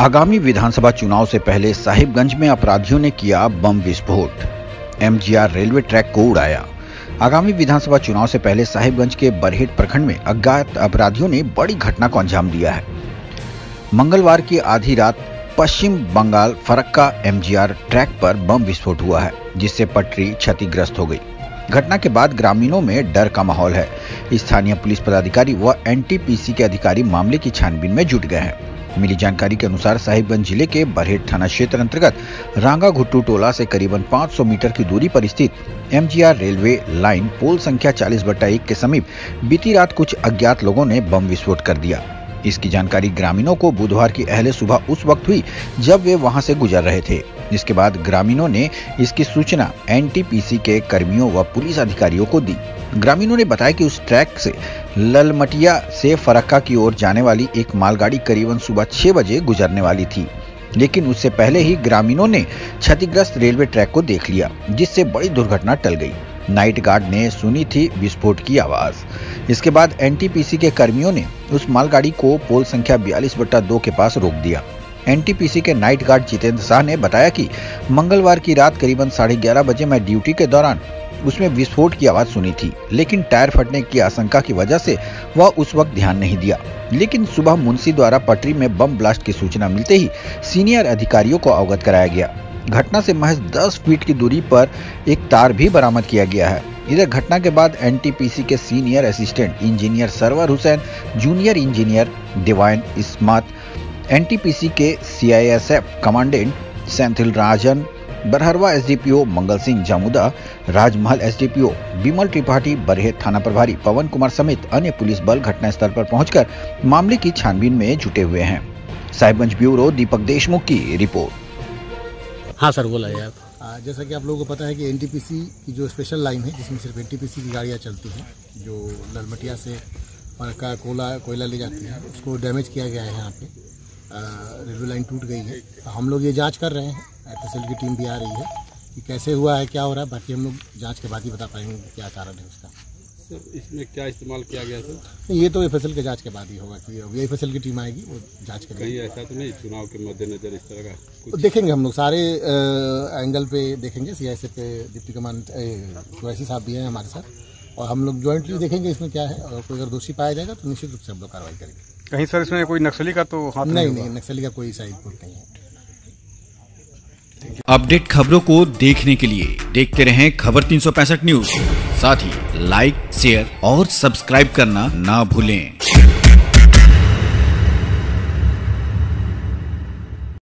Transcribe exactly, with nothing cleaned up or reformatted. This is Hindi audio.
आगामी विधानसभा चुनाव से पहले साहिबगंज में अपराधियों ने किया बम विस्फोट, एमजीआर रेलवे ट्रैक को उड़ाया। आगामी विधानसभा चुनाव से पहले साहिबगंज के बरहेट प्रखंड में अज्ञात अपराधियों ने बड़ी घटना को अंजाम दिया है। मंगलवार की आधी रात पश्चिम बंगाल फरक्का एमजीआर ट्रैक पर बम विस्फोट हुआ है, जिससे पटरी क्षतिग्रस्त हो गई। घटना के बाद ग्रामीणों में डर का माहौल है। स्थानीय पुलिस पदाधिकारी व एनटीपीसी के अधिकारी मामले की छानबीन में जुट गए हैं। मिली जानकारी के अनुसार साहिबगंज जिले के बरहेट थाना क्षेत्र अंतर्गत रांगा घुट्टू टोला से करीबन पाँच सौ मीटर की दूरी पर स्थित एमजीआर रेलवे लाइन पोल संख्या चालीस बटा एक के समीप बीती रात कुछ अज्ञात लोगों ने बम विस्फोट कर दिया। इसकी जानकारी ग्रामीणों को बुधवार की अहले सुबह उस वक्त हुई जब वे वहां से गुजर रहे थे। इसके बाद ग्रामीणों ने इसकी सूचना एनटीपीसी के कर्मियों व पुलिस अधिकारियों को दी। ग्रामीणों ने बताया कि उस ट्रैक से ललमटिया से फरक्का की ओर जाने वाली एक मालगाड़ी करीबन सुबह छह बजे गुजरने वाली थी, लेकिन उससे पहले ही ग्रामीणों ने क्षतिग्रस्त रेलवे ट्रैक को देख लिया, जिससे बड़ी दुर्घटना टल गई। नाइट गार्ड ने सुनी थी विस्फोट की आवाज। इसके बाद एनटीपीसी के कर्मियों ने उस मालगाड़ी को पोल संख्या बयालीस बटा दो के पास रोक दिया। एनटीपीसी के नाइट गार्ड जितेंद्र शाह ने बताया कि मंगलवार की रात करीबन साढ़े ग्यारह बजे मैं ड्यूटी के दौरान उसमें विस्फोट की आवाज सुनी थी, लेकिन टायर फटने की आशंका की वजह से वह उस वक्त ध्यान नहीं दिया। लेकिन सुबह मुंशी द्वारा पटरी में बम ब्लास्ट की सूचना मिलते ही सीनियर अधिकारियों को अवगत कराया गया। घटना से महज दस फीट की दूरी पर एक तार भी बरामद किया गया है। इधर घटना के बाद एनटीपीसी के senior assistant engineer Sarwar Hussain, junior engineer Divine Ismat, NTPC के CISF commandant Senthil Rajan, Barharwa SDPO Mangal Singh Jamuda, Rajmahal SDPO विमल त्रिपाठी, बरहेट थाना प्रभारी पवन कुमार समेत अन्य पुलिस बल घटनास्थल पर पहुंचकर मामले की छानबीन में जुटे हुए हैं। साहिबगंज ब्यूरो दीपक देशमुख की रिपोर्ट। हाँ सर, बोला यार। जैसा कि आप लोगों को पता है कि एनटीपीसी की जो स्पेशल लाइन है, जिसमें सिर्फ एनटीपीसी की गाड़ियाँ चलती हैं, जो ललमटिया से फरक्का कोला कोयला ले जाती है, उसको डैमेज किया गया है। यहाँ पे रेलवे लाइन टूट गई है। तो हम लोग ये जांच कर रहे हैं, एफएसएल की टीम भी आ रही है कि कैसे हुआ है, क्या हो रहा है। बाकी हम लोग जाँच के बाद ही बता पाएंगे क्या कारण है उसका। सर, इसमें क्या इस्तेमाल किया गया सर? ये तो एफएसएल के जांच के बाद ही होगा कि एफएसएल की टीम आएगी, वो जांच करेगी। कहीं ऐसा तो नहीं चुनाव के मद्देनजर इस तरह का देखेंगे हम लोग, सारे आ, एंगल पे देखेंगे। सीआईएसएफ के डिप्टी कमांडर कुरैशी साहब भी हैं हमारे साथ, और हम लोग ज्वाइंटली देखेंगे इसमें क्या है। और कोई अगर दोषी पाया जाएगा तो निश्चित रूप से हम लोग कार्रवाई करेंगे। कहीं सर इसमें कोई नक्सली का तो हाथ नहीं? नहीं, नक्सली का कोई साइड नहीं है। अपडेट खबरों को देखने के लिए देखते रहें खबर तीन सौ पैंसठ न्यूज। साथ ही लाइक, शेयर और सब्सक्राइब करना ना भूलें।